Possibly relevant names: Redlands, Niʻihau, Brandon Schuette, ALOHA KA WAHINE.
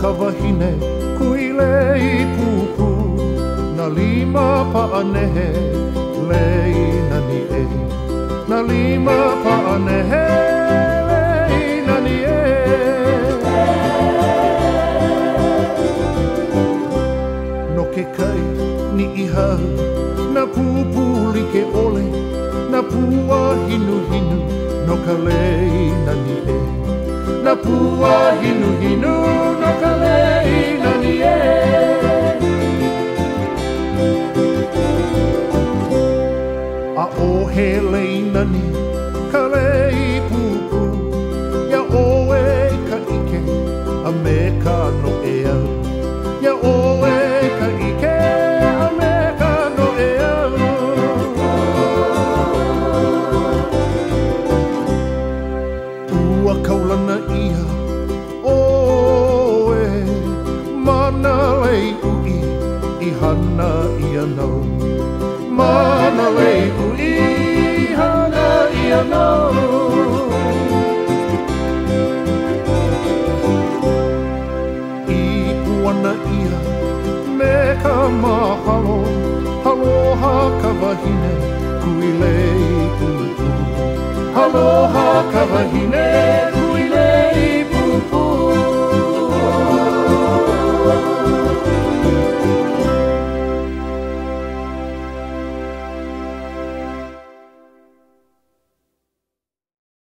kawahine kuilei pupu na lima paanehe lei na niʻe na lima paanehe lei na niʻe. No ke kai niʻihau na pupu like ole na pua hinu hinu no ka lei na niʻe na pua hinu hinu no ka lei na niʻe. He lei nani ka lei pupu ia oe ka ike a me ka noʻea ia oe ka ike a me ka noʻea. Ua kaulana ia oe mana lei ui i hana ia nau mana lei ui mahalo, aloha ka wahine, kuilei pupu. Aloha ka wahine.